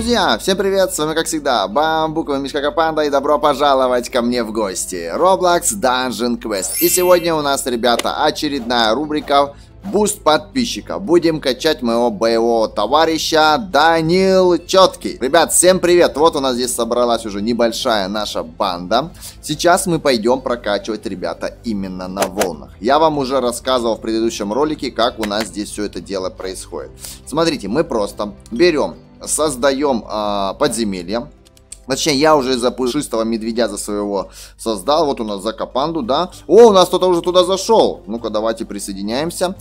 Друзья, всем привет, с вами как всегда бамбуковый мишка Капанда, и добро пожаловать ко мне в гости. Roblox Dungeon Quest. И сегодня у нас, ребята, очередная рубрика «Буст подписчика». Будем качать моего боевого товарища Данил Четкий. Ребят, всем привет. Вот у нас здесь собралась уже небольшая наша банда. Сейчас мы пойдем прокачивать, ребята, именно на волнах. Я вам уже рассказывал в предыдущем ролике, как у нас здесь все это дело происходит. Смотрите, мы просто берем, создаем подземелье. Точнее, я уже за пушистого медведя за своего создал. Вот у нас за Капанду, да. О, у нас кто-то уже туда зашел. Ну-ка, давайте присоединяемся.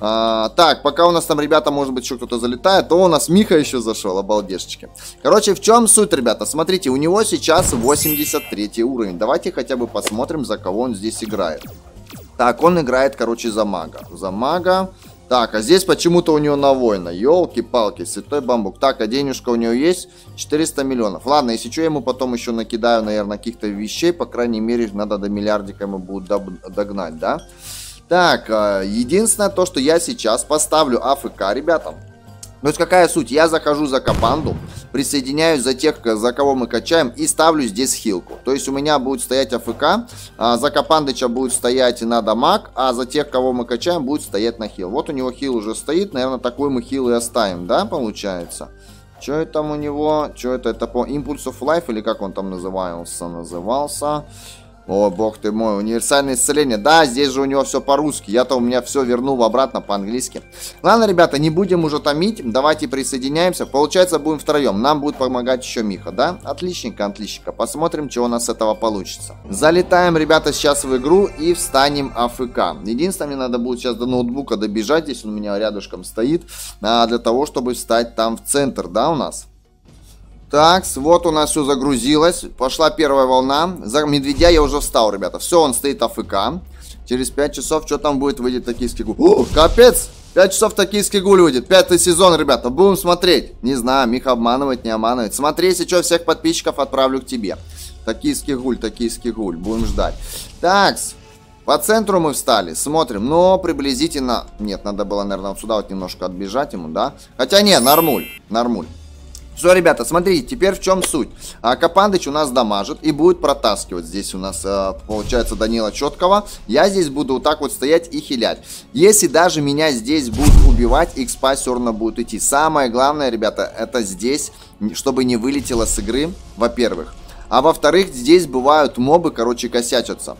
Так, пока у нас там, ребята, может быть, еще кто-то залетает. О, у нас Миха еще зашел, обалдешечки. Короче, в чем суть, ребята? Смотрите, у него сейчас 83 уровень. Давайте хотя бы посмотрим, за кого он здесь играет. Так, он играет, короче, за мага. За мага. Так, а здесь почему-то у него на воина. Ёлки-палки, святой бамбук. Так, а денежка у него есть? 400 миллионов. Ладно, если что, я ему потом еще накидаю, наверное, каких-то вещей. По крайней мере, надо до миллиардика ему будет догнать, да? Так, единственное то, что я сейчас поставлю АФК, ребята. То есть какая суть? Я захожу за Капанду, присоединяюсь за тех, за кого мы качаем, и ставлю здесь хилку. То есть у меня будет стоять АФК, за Капандыча будет стоять на дамаг, а за тех, кого мы качаем, будет стоять на хил. Вот у него хил уже стоит, наверное, такой мы хил и оставим, да, получается? Что это там у него? Что это? Это по Impulse of Life, или как он там назывался? О, бог ты мой, универсальное исцеление. Да, здесь же у него все по-русски. Я-то у меня все вернул обратно по-английски. Ладно, ребята, не будем уже томить. Давайте присоединяемся. Получается, будем втроем. Нам будет помогать еще Миха, да? Отличненько, отличненько. Посмотрим, чего у нас с этого получится. Залетаем, ребята, сейчас в игру и встанем АФК. Единственное, мне надо будет сейчас до ноутбука добежать. Здесь он у меня рядышком стоит. Для того, чтобы встать там в центр, да, у нас? Так, вот у нас все загрузилось. Пошла первая волна. За медведя я уже встал, ребята. Все, он стоит АФК. Через 5 часов, что там будет, выйдет токийский гуль. О, капец! 5 часов токийский гуль выйдет. 5-й сезон, ребята. Будем смотреть. Не знаю, Миха обманывает, не обманывает. Смотри, если что, всех подписчиков отправлю к тебе. Токийский гуль. Будем ждать. Такс. По центру мы встали, смотрим, но приблизительно... Нет, надо было, наверное, вот сюда вот немножко отбежать ему, да? Хотя не, нормуль, нормуль. Все, ребята, смотрите, теперь в чем суть. Капандыч у нас дамажит и будет протаскивать. Здесь у нас, получается, Данила Четкого. Я здесь буду вот так вот стоять и хилять. Если даже меня здесь будут убивать, экспа все равно будет идти. Самое главное, ребята, это здесь, чтобы не вылетело с игры, во-первых. А во-вторых, здесь бывают мобы, короче, косячатся.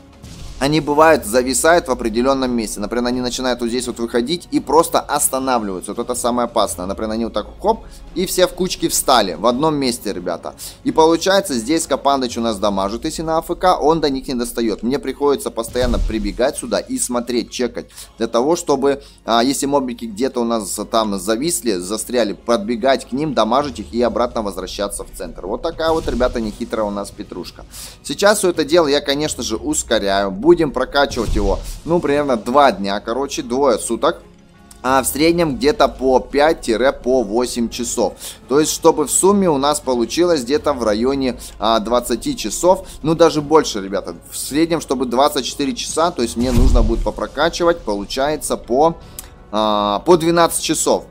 Они бывают, зависают в определенном месте. Например, они начинают вот здесь вот выходить и просто останавливаются. Вот это самое опасное. Например, они вот так хоп, и все в кучке встали. В одном месте, ребята. И получается, здесь Капандыч у нас дамажит, если на АФК, он до них не достает. Мне приходится постоянно прибегать сюда и смотреть, чекать. Для того, чтобы, если мобики где-то у нас там зависли, застряли, подбегать к ним, дамажить их и обратно возвращаться в центр. Вот такая вот, ребята, нехитрая у нас петрушка. Сейчас все это дело я, конечно же, ускоряю. Будем прокачивать его, ну, примерно 2 дня, короче, двое суток. А в среднем где-то по 5-8 часов. То есть, чтобы в сумме у нас получилось где-то в районе 20 часов. Ну, даже больше, ребята. В среднем, чтобы 24 часа, то есть, мне нужно будет попрокачивать, получается, по 12 часов,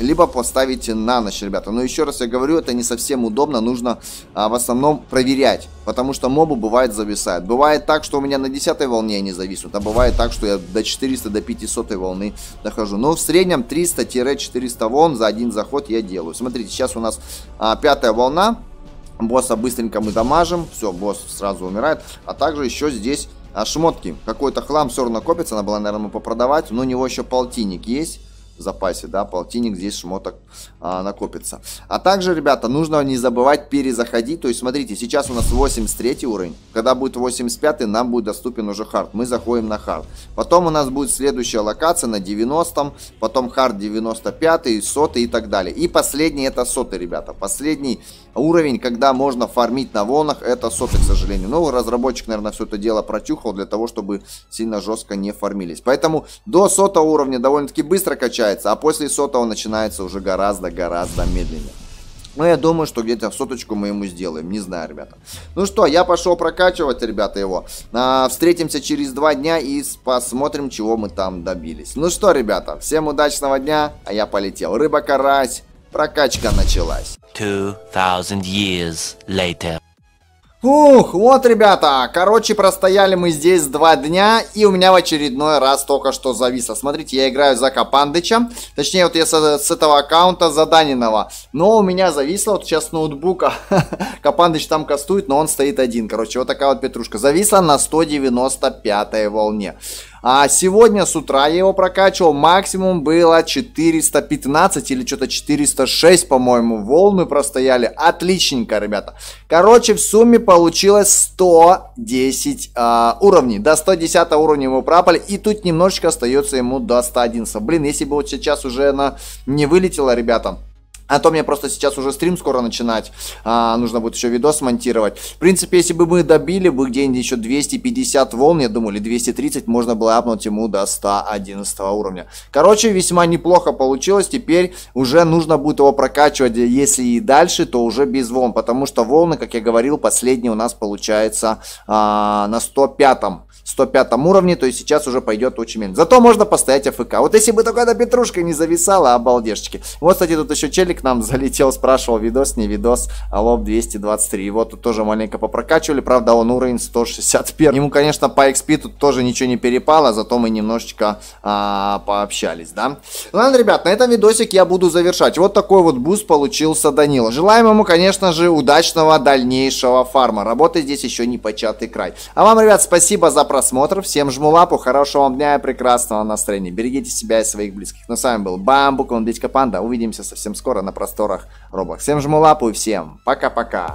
либо поставить на ночь, ребята. Но еще раз я говорю, это не совсем удобно, нужно в основном проверять, потому что мобы бывает зависают. Бывает так, что у меня на 10 волне они зависнут, а бывает так, что я до 400-500 волны дохожу. Но в среднем 300-400 волн за один заход я делаю. Смотрите, сейчас у нас 5 волна, босса быстренько мы дамажим, все, босс сразу умирает, а также еще здесь... А шмотки, какой-то хлам все равно копится. Надо было, наверное, попродавать. Но у него еще полтинник есть в запасе, да, полтинник, здесь шмоток накопится. А также, ребята, нужно не забывать перезаходить. То есть, смотрите, сейчас у нас 83 уровень. Когда будет 85, нам будет доступен уже хард. Мы заходим на хард. Потом у нас будет следующая локация на 90, потом хард 95, 100 и так далее. И последний это 100, ребята. Последний уровень, когда можно фармить на волнах, это 100, к сожалению. Ну, разработчик, наверное, все это дело протюхал для того, чтобы сильно жестко не фармились. Поэтому до 100 уровня довольно-таки быстро качается. А после 100-го начинается уже гораздо-гораздо медленнее. Но я думаю, что где-то в 100-очку мы ему сделаем. Не знаю, ребята. Ну что, я пошел прокачивать, ребята, его. Встретимся через 2 дня и посмотрим, чего мы там добились. Ну что, ребята, всем удачного дня, а я полетел. Рыба-карась, Прокачка началась. 2000 years later. Ух, вот, ребята, короче, простояли мы здесь 2 дня, и у меня в очередной раз только что зависло. Смотрите, я играю за Капандыча, точнее, вот я с этого аккаунта за Даниного, но у меня зависло, вот сейчас ноутбука, Капандыч там кастует, но он стоит один, короче, вот такая вот петрушка, зависла на 195-й волне. А сегодня с утра я его прокачивал, максимум было 415 или что-то 406, по-моему, волны простояли. Отличненько, ребята. Короче, в сумме получилось 110 уровней. До 110 уровня мы пропали, и тут немножечко остается ему до 111. Блин, если бы вот сейчас уже она не вылетела, ребята... А то мне просто сейчас уже стрим скоро начинать. Нужно будет еще видос монтировать. В принципе, если бы мы добили бы где-нибудь еще 250 волн, я думаю, или 230, можно было апнуть ему до 111 уровня. Короче, весьма неплохо получилось. Теперь уже нужно будет его прокачивать, если и дальше, то уже без волн. Потому что волны, как я говорил, последние у нас получается на 105 уровне, то есть сейчас уже пойдет очень медленно. Зато можно постоять АФК. Вот если бы только эта петрушка не зависала, обалдешечки. Вот, кстати, тут еще челик нам залетел, спрашивал, видос, не видос, лоб 223. Его тут тоже маленько попрокачивали, правда, он уровень 161. Ему, конечно, по XP тут тоже ничего не перепало, зато мы немножечко пообщались, да. Ладно, ребят, на этом видосик я буду завершать. Вот такой вот буст получился Данила. Желаем ему, конечно же, удачного дальнейшего фарма. Работы здесь еще не початый край. А вам, ребят, спасибо за просмотр. Всем жму лапу, хорошего вам дня и прекрасного настроения. Берегите себя и своих близких. Ну, с вами был Бамбук, он Капанда. Увидимся совсем скоро на просторах Roblox. Всем жму лапу и всем пока-пока.